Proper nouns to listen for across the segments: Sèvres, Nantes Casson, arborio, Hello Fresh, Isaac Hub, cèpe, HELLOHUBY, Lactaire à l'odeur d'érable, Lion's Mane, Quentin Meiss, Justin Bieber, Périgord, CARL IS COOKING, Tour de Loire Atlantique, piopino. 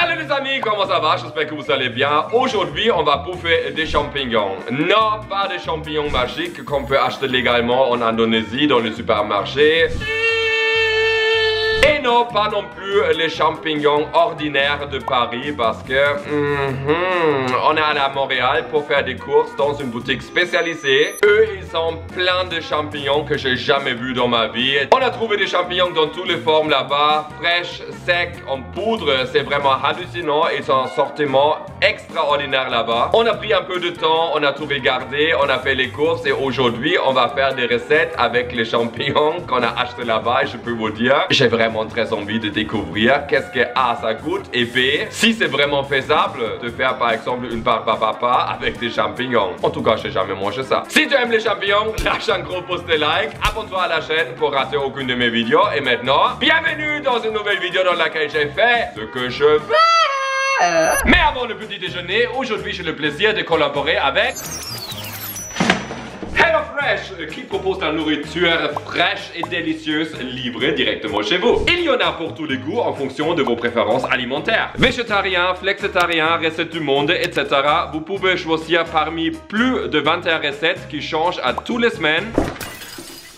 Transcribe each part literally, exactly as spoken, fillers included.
Salut les amis, comment ça va? J'espère que vous allez bien. Aujourd'hui, on va bouffer des champignons. Non, pas des champignons magiques qu'on peut acheter légalement en Indonésie dans les supermarchés. Et non, pas non plus les champignons ordinaires de Paris parce que mm-hmm, on est allé à Montréal pour faire des courses dans une boutique spécialisée. Eux, ils ont plein de champignons que j'ai jamais vus dans ma vie. On a trouvé des champignons dans toutes les formes là-bas, fraîches, secs, en poudre. C'est vraiment hallucinant. Ils ont un sortiment extraordinaire là-bas. On a pris un peu de temps, on a tout regardé, on a fait les courses et aujourd'hui, on va faire des recettes avec les champignons qu'on a achetés là-bas. Et je peux vous dire, j'ai vraiment très envie de découvrir qu'est-ce que A ça goûte et B si c'est vraiment faisable de faire par exemple une barba papa avec des champignons. En tout cas, j'ai jamais mangé ça. Si tu aimes les champignons, lâche un gros pouce de like, abonne-toi à la chaîne pour rater aucune de mes vidéos et maintenant, bienvenue dans une nouvelle vidéo dans laquelle j'ai fait ce que je fais. Mais avant le petit déjeuner, aujourd'hui j'ai le plaisir de collaborer avec Hello Fresh qui propose la nourriture fraîche et délicieuse livrée directement chez vous. Il y en a pour tous les goûts en fonction de vos préférences alimentaires. Végétarien, flexitarien, recettes du monde, et cetera. Vous pouvez choisir parmi plus de vingt et un recettes qui changent à toutes les semaines.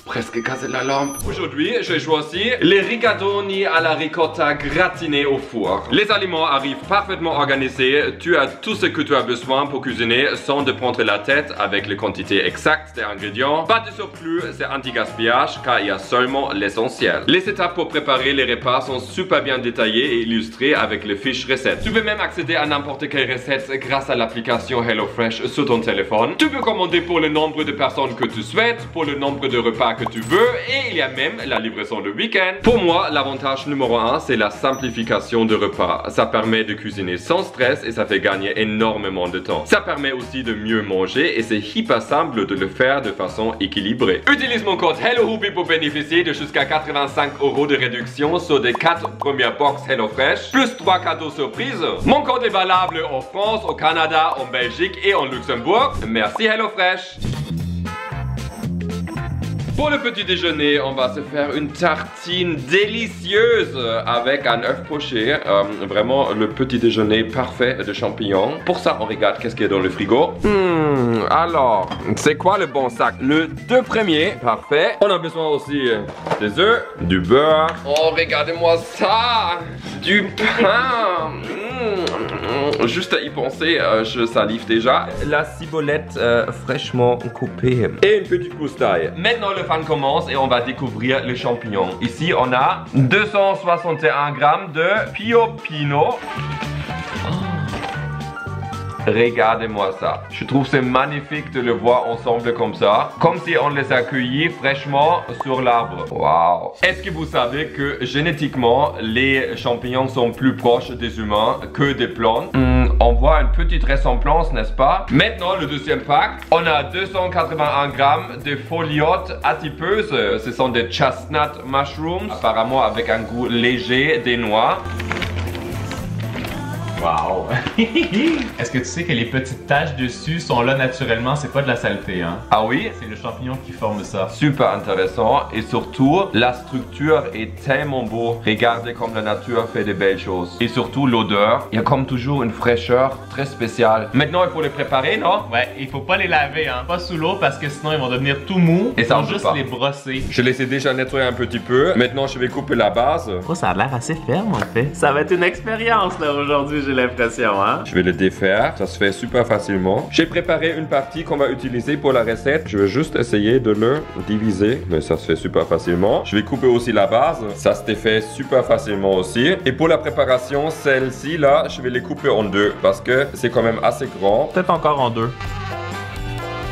Presque cassé la lampe. Aujourd'hui, j'ai choisi les rigatoni à la ricotta gratinés au four. Les aliments arrivent parfaitement organisés. Tu as tout ce que tu as besoin pour cuisiner sans te prendre la tête avec les quantités exactes des ingrédients. Pas de surplus, c'est anti-gaspillage car il y a seulement l'essentiel. Les étapes pour préparer les repas sont super bien détaillées et illustrées avec les fiches recettes. Tu peux même accéder à n'importe quelle recette grâce à l'application HelloFresh sur ton téléphone. Tu peux commander pour le nombre de personnes que tu souhaites, pour le nombre de repas que tu veux et il y a même la livraison le week-end. Pour moi, l'avantage numéro un, c'est la simplification de repas. Ça permet de cuisiner sans stress et ça fait gagner énormément de temps. Ça permet aussi de mieux manger et c'est hyper simple de le faire de façon équilibrée. Utilise mon code HELLOHUBY pour bénéficier de jusqu'à quatre-vingt-cinq euros de réduction sur les quatre premières box HelloFresh plus trois cadeaux surprises. Mon code est valable en France, au Canada, en Belgique et en Luxembourg. Merci HelloFresh. Pour le petit déjeuner, on va se faire une tartine délicieuse avec un œuf poché. Euh, vraiment le petit déjeuner parfait de champignons. Pour ça, on regarde qu'est-ce qu'il y a dans le frigo. Hmm, alors, c'est quoi le bon sac? Le deux premiers, parfait. On a besoin aussi des œufs, du beurre. Oh, regardez-moi ça! Du pain! Mmh, juste à y penser, euh, je salive déjà. La ciboulette euh, fraîchement coupée. Et une petite goustaille. Maintenant, le fan commence et on va découvrir les champignons. Ici, on a deux cent soixante et un grammes de piopino. Regardez-moi ça. Je trouve c'est magnifique de le voir ensemble comme ça. Comme si on les accueillit fraîchement sur l'arbre. Waouh. Est-ce que vous savez que génétiquement, les champignons sont plus proches des humains que des plantes? Mmh, on voit une petite ressemblance, n'est-ce pas? Maintenant, le deuxième pack. On a deux cent quatre-vingt-un grammes de foliote atypique. Ce sont des chestnut mushrooms. Apparemment avec un goût léger des noix. Wow! Est-ce que tu sais que les petites taches dessus sont là naturellement, c'est pas de la saleté, hein? Ah oui? C'est le champignon qui forme ça. Super intéressant et surtout, la structure est tellement beau. Regardez comme la nature fait de belles choses. Et surtout l'odeur, il y a comme toujours une fraîcheur très spéciale. Maintenant, il faut les préparer, non? Ouais, il faut pas les laver, hein? Pas sous l'eau parce que sinon ils vont devenir tout mous. Et ça, on peut juste les brosser. Je les ai déjà nettoyés un petit peu. Maintenant, je vais couper la base. Oh, ça a l'air assez ferme en fait. Ça va être une expérience là aujourd'hui. L'impression, hein? Je vais le défaire, ça se fait super facilement. J'ai préparé une partie qu'on va utiliser pour la recette. Je vais juste essayer de le diviser, mais ça se fait super facilement. Je vais couper aussi la base, ça se défait super facilement aussi. Et pour la préparation, celle-ci là, je vais les couper en deux parce que c'est quand même assez grand. Peut-être encore en deux.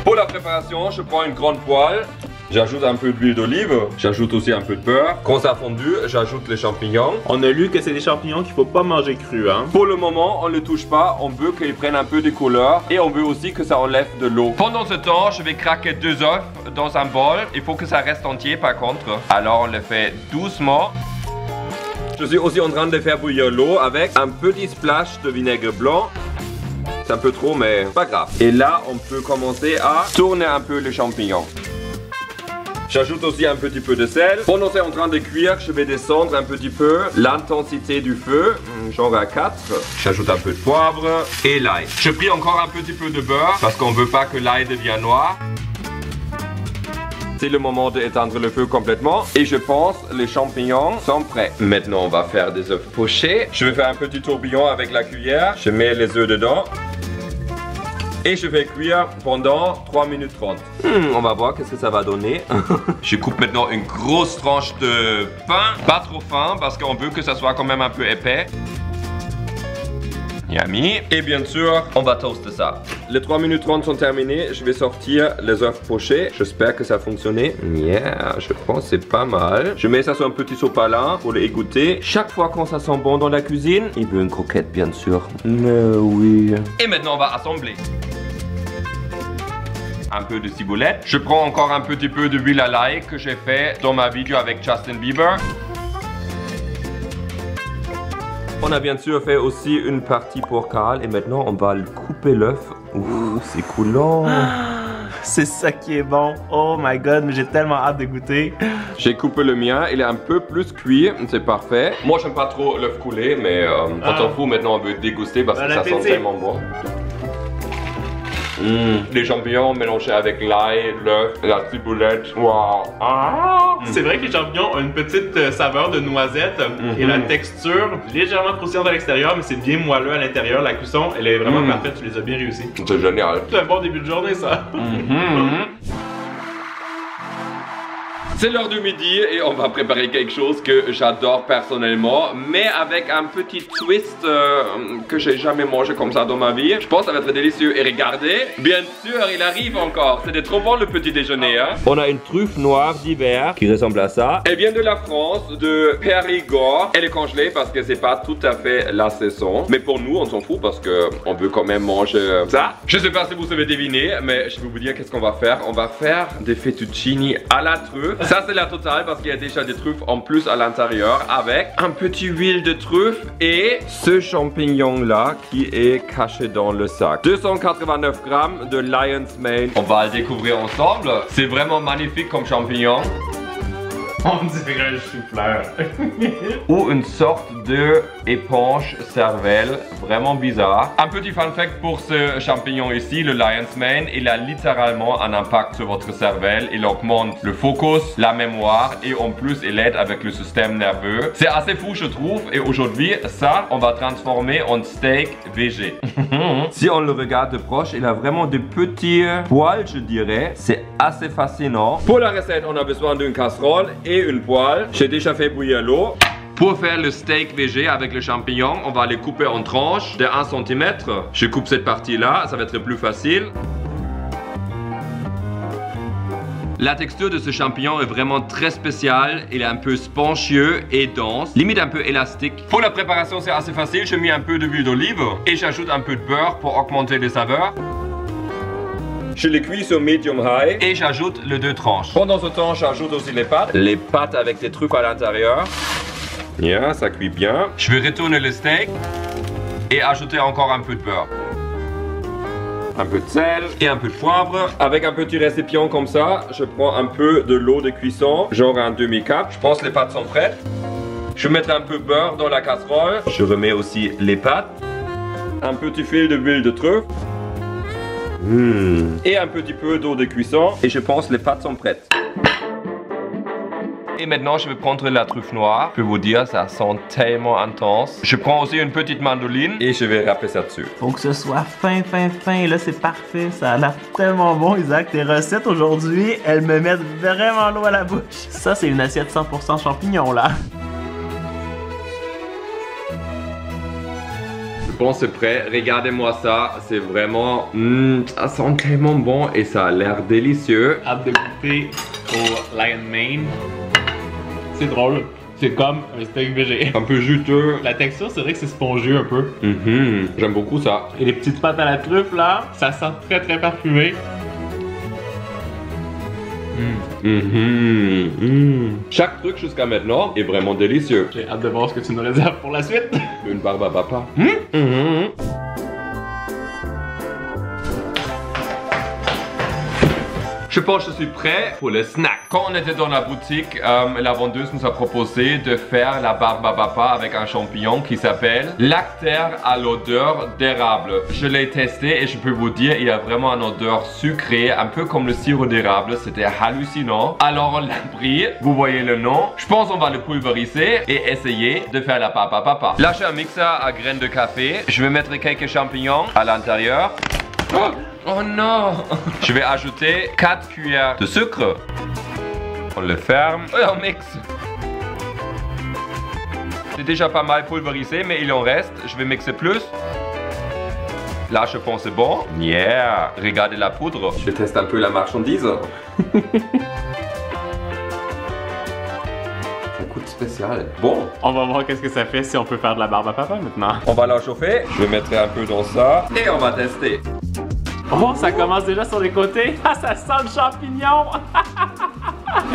Pour la préparation, je prends une grande poêle. J'ajoute un peu d'huile d'olive, j'ajoute aussi un peu de beurre. Quand ça a fondu, j'ajoute les champignons. On a lu que c'est des champignons qu'il faut pas manger crus, hein. Pour le moment, on ne les touche pas, on veut qu'ils prennent un peu de couleur et on veut aussi que ça enlève de l'eau. Pendant ce temps, je vais craquer deux œufs dans un bol. Il faut que ça reste entier par contre. Alors on le fait doucement. Je suis aussi en train de faire bouillir l'eau avec un petit splash de vinaigre blanc. C'est un peu trop mais pas grave. Et là, on peut commencer à tourner un peu les champignons. J'ajoute aussi un petit peu de sel. Pendant que c'est en train de cuire, je vais descendre un petit peu l'intensité du feu, genre à quatre. J'ajoute un peu de poivre et l'ail. Je pris encore un petit peu de beurre parce qu'on ne veut pas que l'ail devienne noir. C'est le moment d'éteindre le feu complètement et je pense les champignons sont prêts. Maintenant on va faire des œufs pochés. Je vais faire un petit tourbillon avec la cuillère. Je mets les œufs dedans. Et je vais cuire pendant trois minutes trente. Hmm, on va voir qu'est-ce que ça va donner. Je coupe maintenant une grosse tranche de pain. Pas trop fin parce qu'on veut que ça soit quand même un peu épais. Yummy. Et bien sûr, on va toaster ça. Les trois minutes trente sont terminées. Je vais sortir les œufs pochés. J'espère que ça a fonctionné. Yeah, je pense que c'est pas mal. Je mets ça sur un petit sopalin pour les égoutter. Chaque fois qu'on ça sent bon dans la cuisine, il veut une croquette bien sûr. Mais oui. Et maintenant, on va assembler. Un peu de ciboulette. Je prends encore un petit peu de huile à l'ail que j'ai fait dans ma vidéo avec Justin Bieber. On a bien sûr fait aussi une partie pour Karl et maintenant on va couper l'œuf. Ouh, c'est coulant. C'est ça qui est bon. Oh my god, mais j'ai tellement hâte de goûter. J'ai coupé le mien, il est un peu plus cuit, c'est parfait. Moi j'aime pas trop l'œuf coulé, mais euh, on ah. s'en fout, maintenant on veut déguster parce bon que appétit. Ça sent tellement bon. Mmh. Les champignons mélangés avec l'ail, l'œuf, la ciboulette. Waouh! Ah. Mmh. C'est vrai que les champignons ont une petite saveur de noisette mmh. et la texture légèrement croustillante à l'extérieur, mais c'est bien moelleux à l'intérieur. La cuisson, elle est vraiment mmh. parfaite, tu les as bien réussi. C'est génial. C'est un bon début de journée, ça. Mmh. Mmh. C'est l'heure du midi et on va préparer quelque chose que j'adore personnellement, mais avec un petit twist euh, que j'ai jamais mangé comme ça dans ma vie. Je pense que ça va être délicieux. Et regardez, bien sûr, il arrive encore. C'était trop bon le petit déjeuner. Hein. On a une truffe noire d'hiver qui ressemble à ça. Elle vient de la France, de Périgord. Elle est congelée parce que c'est pas tout à fait la saison. Mais pour nous, on s'en fout parce qu'on veut quand même manger ça. Je sais pas si vous savez deviner, mais je vais vous dire qu'est-ce qu'on va faire. On va faire des fettuccini à la truffe. Ça c'est la totale parce qu'il y a déjà des truffes en plus à l'intérieur avec un petit huile de truffe et ce champignon là qui est caché dans le sac. deux cent quatre-vingt-neuf grammes de Lion's Mane. On va le découvrir ensemble. C'est vraiment magnifique comme champignon. On dirait un chou-fleur. Ou une sorte de éponge cervelle, vraiment bizarre. Un petit fun fact pour ce champignon ici, le Lion's Mane, il a littéralement un impact sur votre cervelle. Il augmente le focus, la mémoire et en plus il aide avec le système nerveux. C'est assez fou je trouve et aujourd'hui ça on va transformer en steak végé. Si on le regarde de proche, il a vraiment des petits poils je dirais. C'est assez fascinant. Pour la recette on a besoin d'une casserole et Et une poêle. J'ai déjà fait bouillir l'eau. Pour faire le steak végé avec les champignons, on va les couper en tranches de un centimètre. Je coupe cette partie-là, ça va être plus facile. La texture de ce champignon est vraiment très spéciale. Il est un peu spongieux et dense, limite un peu élastique. Pour la préparation, c'est assez facile. Je mets un peu d'huile d'olive et j'ajoute un peu de beurre pour augmenter les saveurs. Je les cuis sur medium high et j'ajoute les deux tranches. Pendant ce temps, j'ajoute aussi les pâtes. Les pâtes avec des truffes à l'intérieur. Yeah, ça cuit bien. Je vais retourner le steak et ajouter encore un peu de beurre. Un peu de sel et un peu de poivre. Avec un petit récipient comme ça, je prends un peu de l'eau de cuisson, genre un demi-cup. Je pense que les pâtes sont prêtes. Je vais mettre un peu de beurre dans la casserole. Je remets aussi les pâtes. Un petit fil de huile de truffe. Mmh. Et un petit peu d'eau de cuisson. Et je pense que les pâtes sont prêtes. Et maintenant je vais prendre la truffe noire. Je peux vous dire ça sent tellement intense. Je prends aussi une petite mandoline et je vais râper ça dessus. Faut que ce soit fin fin fin. Là c'est parfait. Ça a l'air tellement bon Isaac. Tes recettes aujourd'hui elles me mettent vraiment l'eau à la bouche. Ça c'est une assiette cent pour cent champignons là. Bon, c'est prêt, regardez-moi ça, c'est vraiment, mm, ça sent tellement bon et ça a l'air délicieux. Hâte de goûter au Lion's Mane. C'est drôle, c'est comme un steak végé. Un peu juteux. La texture, c'est vrai que c'est spongieux un peu. Mm-hmm. J'aime beaucoup ça. Et les petites pâtes à la truffe là, ça sent très très parfumé. Mmh. Mmh. Mmh. Chaque truc jusqu'à maintenant est vraiment délicieux. J'ai hâte de voir ce que tu nous réserves pour la suite. Une barbe à papa. Mmh. Mmh. Je pense que je suis prêt pour le snack. Quand on était dans la boutique, euh, la vendeuse nous a proposé de faire la barbe à papa avec un champignon qui s'appelle Lactaire à l'odeur d'érable. Je l'ai testé et je peux vous dire, il a vraiment une odeur sucrée, un peu comme le sirop d'érable. C'était hallucinant. Alors on l'a pris, vous voyez le nom. Je pense qu'on va le pulvériser et essayer de faire la barbe à papa. Là j'ai un mixeur à graines de café. Je vais mettre quelques champignons à l'intérieur. Oh, oh non. Je vais ajouter quatre cuillères de sucre. On le ferme et on mixe. C'est déjà pas mal pulvérisé, mais il en reste. Je vais mixer plus. Là, je pense que c'est bon. Yeah. Regardez la poudre. Je teste un peu la marchandise. Spécial. Bon, on va voir qu'est-ce que ça fait si on peut faire de la barbe à papa maintenant. On va la chauffer. Je vais mettre un peu dans ça et on va tester. Oh, ça commence déjà sur les côtés. Ah, ça sent le champignon.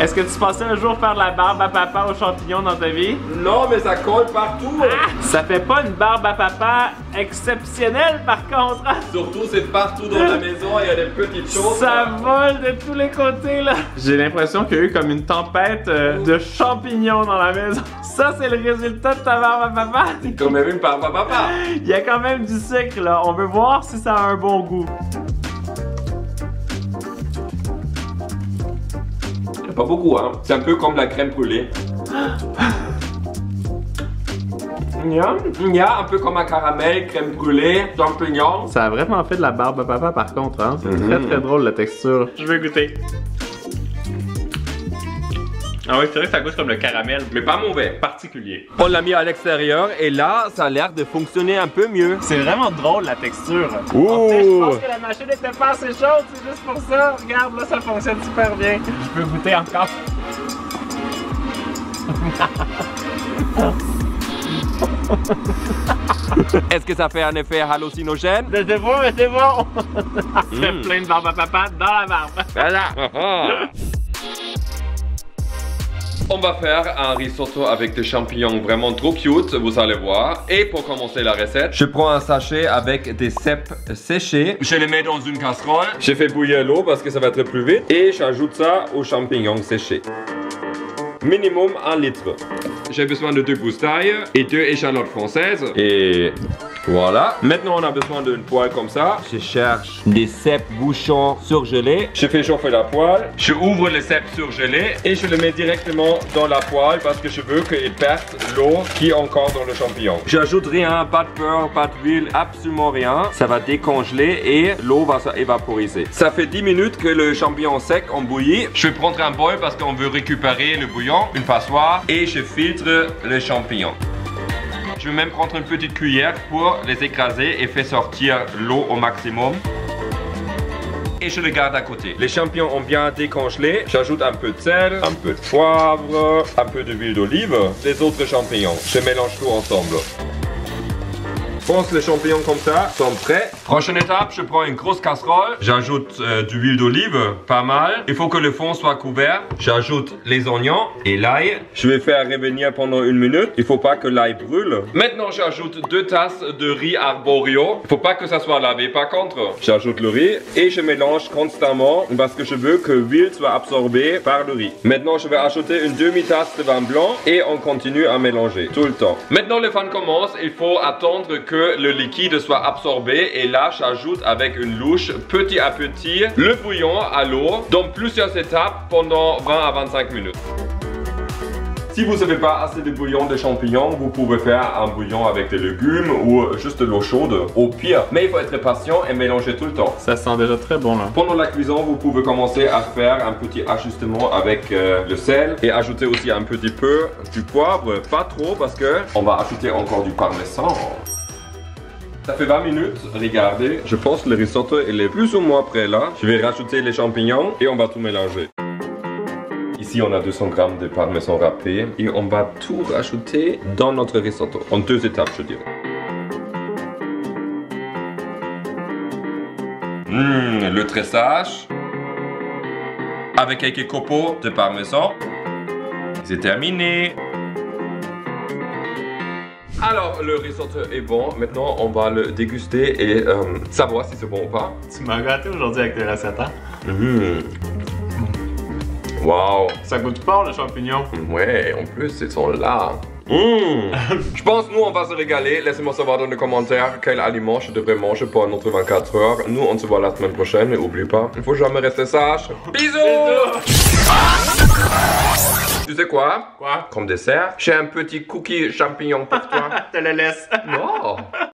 Est-ce que tu pensais un jour faire de la barbe à papa aux champignons dans ta vie? Non, mais ça colle partout. Ah, ça fait pas une barbe à papa exceptionnelle par contre. Surtout, c'est partout dans la maison, il y a des petites choses. Ça vole de tous les côtés là. J'ai l'impression qu'il y a eu comme une tempête euh, de champignons dans la maison. Ça, c'est le résultat de ta barbe à papa. C'est quand même une barbe à papa. Il y a quand même du sucre là. On veut voir si ça a un bon goût. Pas beaucoup, hein. C'est un peu comme la crème brûlée. Il y a un peu comme un caramel, crème brûlée, champignon. Ça a vraiment fait de la barbe à papa par contre, hein. C'est mm-hmm. très très drôle la texture. Je vais goûter. Ah oui, c'est vrai que ça goûte comme le caramel, mais pas mauvais, particulier. On l'a mis à l'extérieur et là, ça a l'air de fonctionner un peu mieux. C'est vraiment drôle la texture. Ouh. En fait, je pense que la machine était pas assez chaude, c'est juste pour ça. Regarde, là, ça fonctionne super bien. Je peux goûter encore. Est-ce que ça fait un effet hallucinogène? Je sais pas, mais c'est bon. C'est mm. plein de barbe à papa dans la barbe. Voilà. On va faire un risotto avec des champignons vraiment trop cute, vous allez voir. Et pour commencer la recette, je prends un sachet avec des cèpes séchés. Je les mets dans une casserole. J'ai fait bouillir l'eau parce que ça va être plus vite. Et j'ajoute ça aux champignons séchés. Minimum un litre. J'ai besoin de deux boustailles et deux échalotes françaises. Et voilà. Maintenant, on a besoin d'une poêle comme ça. Je cherche des cèpes bouchons surgelés. Je fais chauffer la poêle. Je ouvre les cèpes surgelés et je le mets directement dans la poêle parce que je veux qu'il perde l'eau qui est encore dans le champignon. J'ajoute rien, pas de beurre, pas d'huile, absolument rien. Ça va décongeler et l'eau va s'évaporiser. Ça fait dix minutes que le champignon sec en bouillit. Je vais prendre un bol parce qu'on veut récupérer le bouillon, une passoire et je filtre les champignons. Je vais même prendre une petite cuillère pour les écraser et faire sortir l'eau au maximum. Et je le garde à côté. Les champignons ont bien décongelé. J'ajoute un peu de sel, un peu de poivre, un peu d'huile d'olive, les autres champignons. Je mélange tout ensemble. Je pense que les champignons comme ça sont prêts. Prochaine étape, je prends une grosse casserole. J'ajoute euh, de l'huile d'olive, pas mal. Il faut que le fond soit couvert. J'ajoute les oignons et l'ail. Je vais faire revenir pendant une minute. Il ne faut pas que l'ail brûle. Maintenant, j'ajoute deux tasses de riz arborio. Il ne faut pas que ça soit lavé par contre. J'ajoute le riz et je mélange constamment parce que je veux que l'huile soit absorbée par le riz. Maintenant, je vais ajouter une demi-tasse de vin blanc et on continue à mélanger tout le temps. Maintenant, le fan commence. Il faut attendre que le liquide soit absorbé et là j'ajoute avec une louche petit à petit le bouillon à l'eau dans plusieurs étapes pendant vingt à vingt-cinq minutes. Si vous n'avez pas assez de bouillon de champignons, vous pouvez faire un bouillon avec des légumes ou juste de l'eau chaude, au pire. Mais il faut être patient et mélanger tout le temps. Ça sent déjà très bon là. Pendant la cuisson, vous pouvez commencer à faire un petit ajustement avec euh, le sel et ajouter aussi un petit peu du poivre, pas trop parce que on va ajouter encore du parmesan. Ça fait vingt minutes, regardez, je pense que le risotto il est plus ou moins prêt là. Je vais rajouter les champignons et on va tout mélanger. Ici on a deux cents grammes de parmesan râpé et on va tout rajouter dans notre risotto, en deux étapes je dirais. Mmh, le tressage, avec quelques copeaux de parmesan, c'est terminé. Alors le risotto est bon, maintenant on va le déguster et euh, savoir si c'est bon ou pas. Tu m'as gâté aujourd'hui avec tes recettes, hein? Mmh. Waouh. Ça goûte fort les champignons. Ouais, en plus ils sont là. Mmh. Je pense nous on va se régaler. Laissez-moi savoir dans les commentaires quel aliment je devrais manger pour notre vingt-quatre heures. Nous on se voit la semaine prochaine, mais n'oublie pas, il faut jamais rester sage. Bisous, bisous. Tu sais quoi? Quoi? Comme dessert, j'ai un petit cookie champignon pour toi. Te le laisse. Non.